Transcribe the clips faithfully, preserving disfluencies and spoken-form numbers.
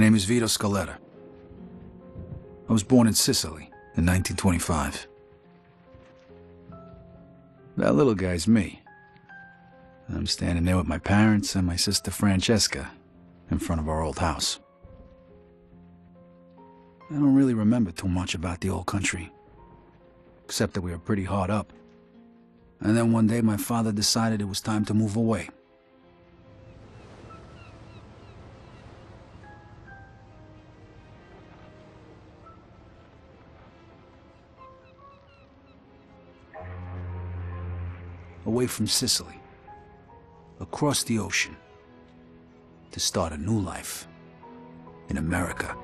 My name is Vito Scaletta. I was born in Sicily in nineteen twenty-five. That little guy's me. I'm standing there with my parents and my sister Francesca in front of our old house. I don't really remember too much about the old country, except that we were pretty hard up. And then one day my father decided it was time to move away. Away from Sicily, across the ocean, to start a new life in America.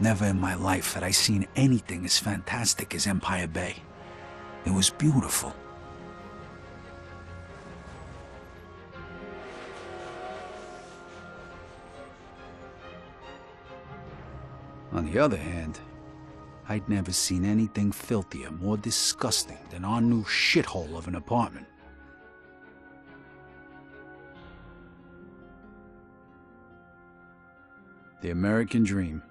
Never in my life had I seen anything as fantastic as Empire Bay. It was beautiful. On the other hand, I'd never seen anything filthier, more disgusting than our new shithole of an apartment. The American dream.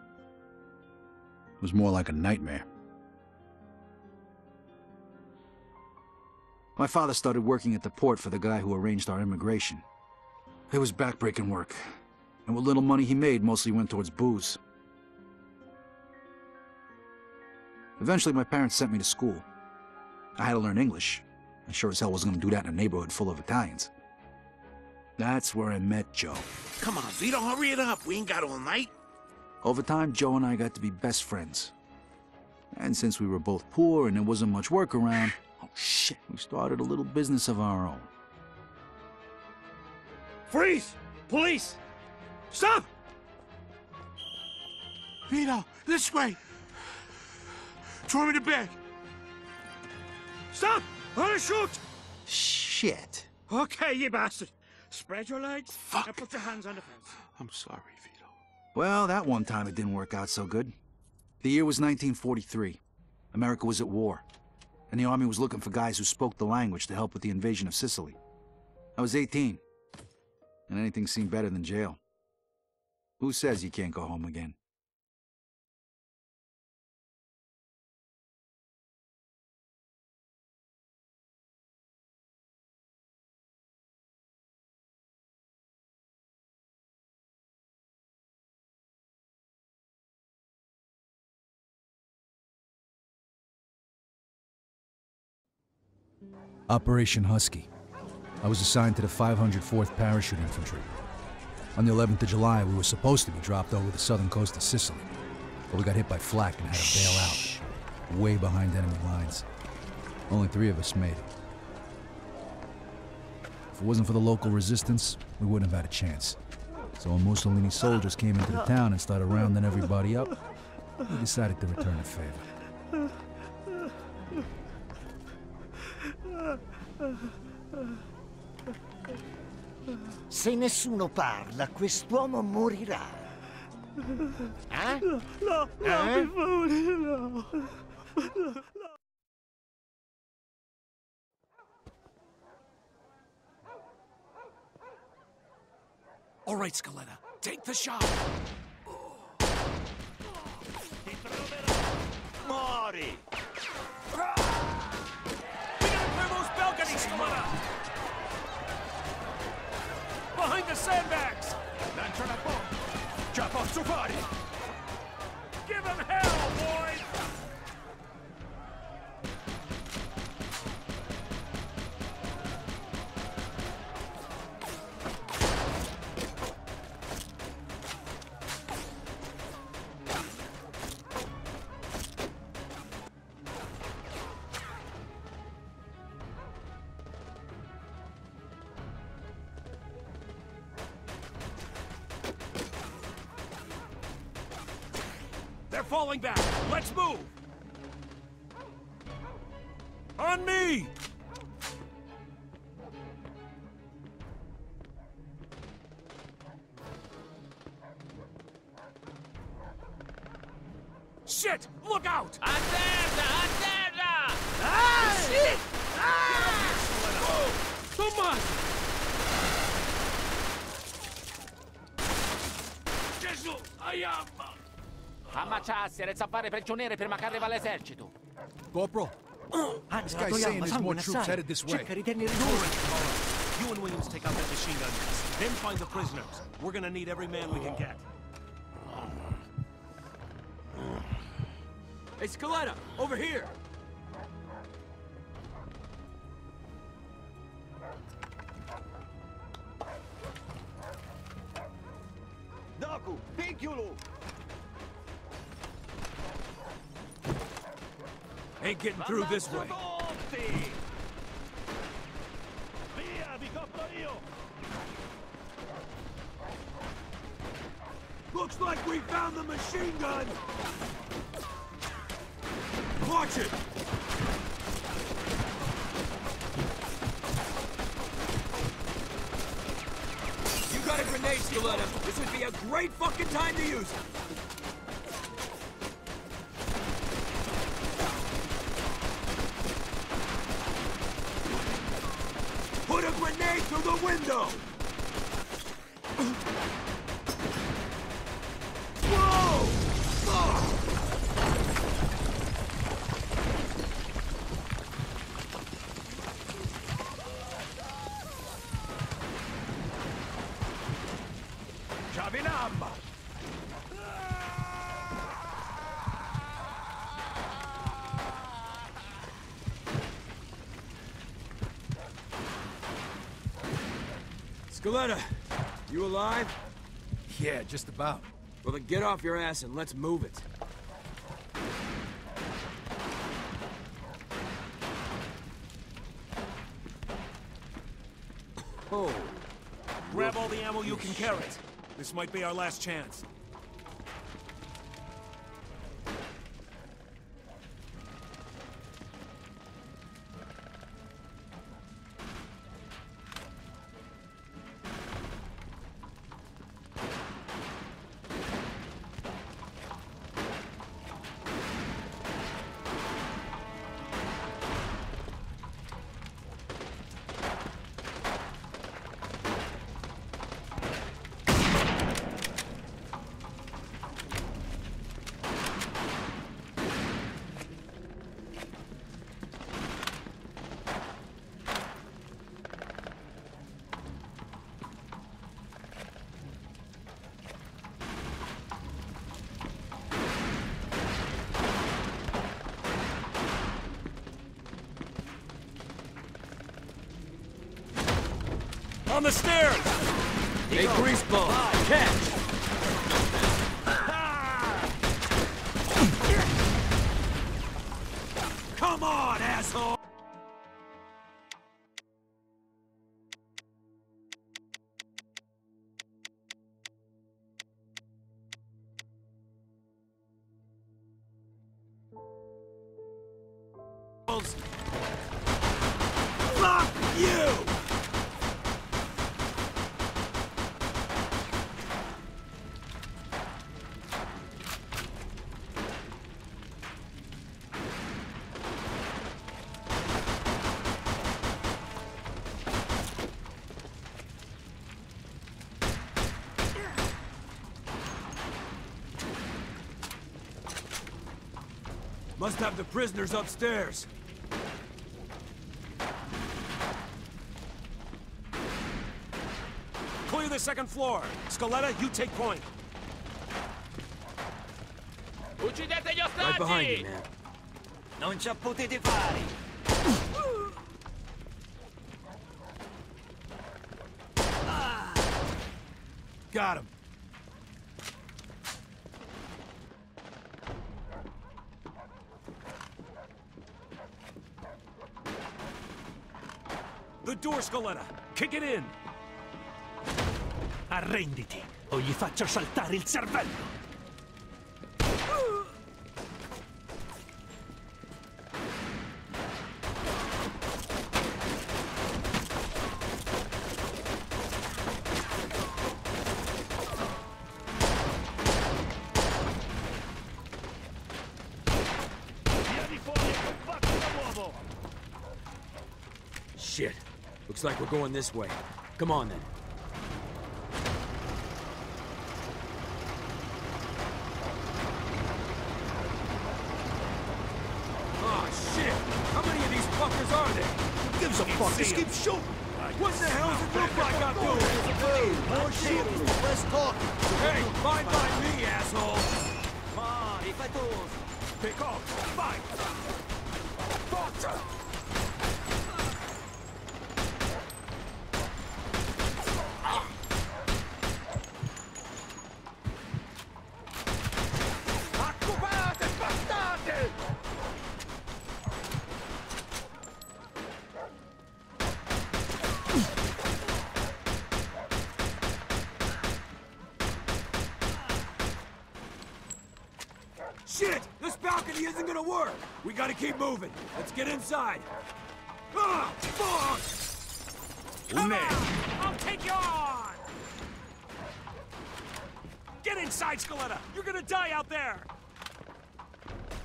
It was more like a nightmare. My father started working at the port for the guy who arranged our immigration. It was backbreaking work, and what little money he made mostly went towards booze. Eventually, my parents sent me to school. I had to learn English. I sure as hell wasn't going to do that in a neighborhood full of Italians. That's where I met Joe. Come on, Vito, hurry it up. We ain't got all night. Over time, Joe and I got to be best friends. And since we were both poor and there wasn't much work around, oh shit, we started a little business of our own. Freeze! Police! Stop! Vito, this way! Throw me the bag! Stop! Hurry, shoot! Shit. Okay, you bastard. Spread your legs. Fuck. And put your hands on the fence. I'm sorry, Vito. Well, that one time it didn't work out so good. The year was nineteen forty-three. America was at war, and the army was looking for guys who spoke the language to help with the invasion of Sicily. I was eighteen, and anything seemed better than jail. Who says you can't go home again? Operation Husky. I was assigned to the five hundred fourth Parachute Infantry. On the eleventh of July, we were supposed to be dropped over the southern coast of Sicily, but we got hit by flak and had to bail out, way behind enemy lines. Only three of us made it. If it wasn't for the local resistance, we wouldn't have had a chance. So when Mussolini's soldiers came into the town and started rounding everybody up, we decided to return the favor. Se nessuno parla, quest'uomo morirà. Eh? No, no, eh? Mi pure, no, no, no. All right, Scaletta, take the shot. Ti troverò. Mori. Behind the sandbags! Lantern up off! Drop off to body! Give him hell, boys! They're falling back. Let's move. On me. Shit! Look out! Attenta! Attenta! Ah! Shit! Ah! Whoa! Come on! Gesù, aiamba! Ammazzare, zappare, prigioniere prima che arriva l'esercito. GoPro. This guy's saying there's more troops headed this way. You and Williams take out that machine gun nest, then find the prisoners. We're gonna need every man we can get. Hey, Scaletta! Over here! Naku! Piccolo! Ain't getting through this way. Looks like we found the machine gun! Watch it! You got a grenade, Scaletta. This would be a great fucking time to use it! Put a grenade through the window! Scaletta, you alive? Yeah, just about. Well, then get off your ass and let's move it. Oh. Grab all the ammo you can carry. This might be our last chance. On the stairs! A grease ball! Catch! Come on, asshole! Must have the prisoners upstairs. Clear the second floor. Scaletta, you take point. Right behind you, man. Non ci potete fare. Got him. The door, Scaletta! Kick it in! Arrenditi, o gli faccio saltare il cervello! trouble! Shit. Looks like we're going this way. Come on, then. Ah, shit! How many of these fuckers are there? Who gives a fuck? Just keep shooting! What the hell does it look like I'm doing? More shooting, less talking. Hey, mind by me, asshole! Ma, rifletos! Pick off! Fight! Fuck! Shit! This balcony isn't gonna work! We gotta keep moving! Let's get inside! Ah! Fuck! Come on! I'll take you on! Get inside, Scaletta! You're gonna die out there!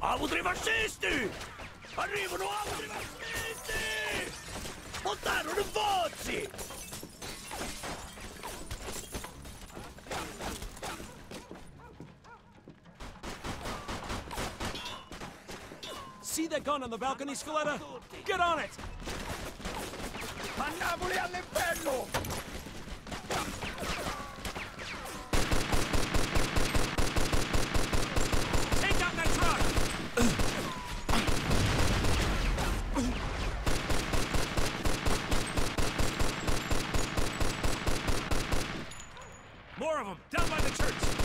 Avu trevascisti! Arrivano avu trevascisti! Portarono voci! See that gun on the balcony, Scaletta? Get on it! Mandiamoli all'inferno! Take down that truck! More of them! Down by the church!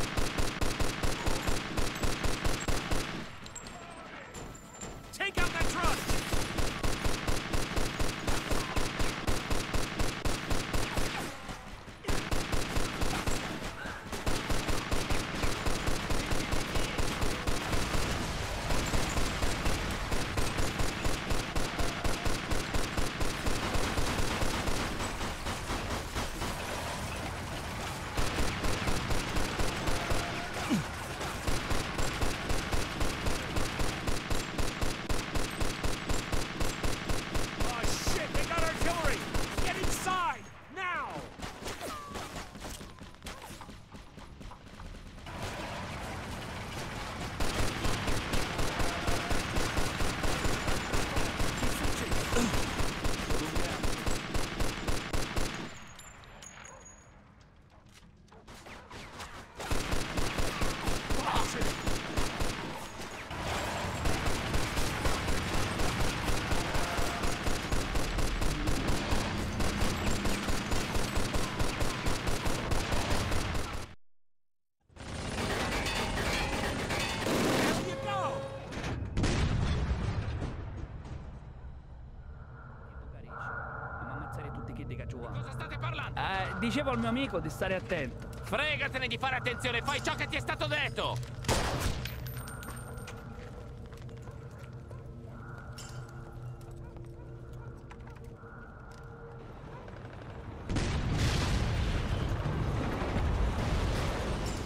Dicevo al mio amico di stare attento. Fregatene di fare attenzione, fai ciò che ti è stato detto!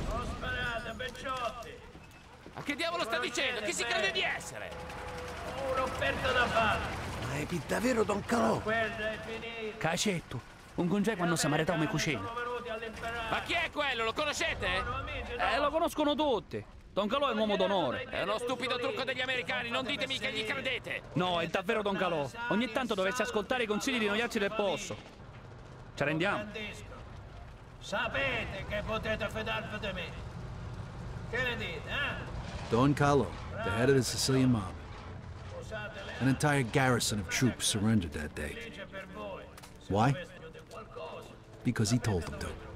Ho sparato a Becciotti! Ma che diavolo sta dicendo? Chi si crede di essere? Ho un'offerta da fare! Ma è davvero Don Calò? La guerra è finita! Cacetto! Un congè quando si maritò mi cucina. Ma chi è quello? Lo conoscete? Eh, lo conoscono tutti. Don Calò è un uomo d'onore. È uno stupido trucco degli americani, non ditemi che gli credete. No, è davvero Don Calò. Ogni tanto dovresti ascoltare i consigli di noi altri del posto. Ci rendiamo. Sapete che potete fidarvi di me. Che ne dite, eh? Don Calò, the head of the Sicilian mob. An entire garrison of troops surrendered that day. Why? Because he told them to.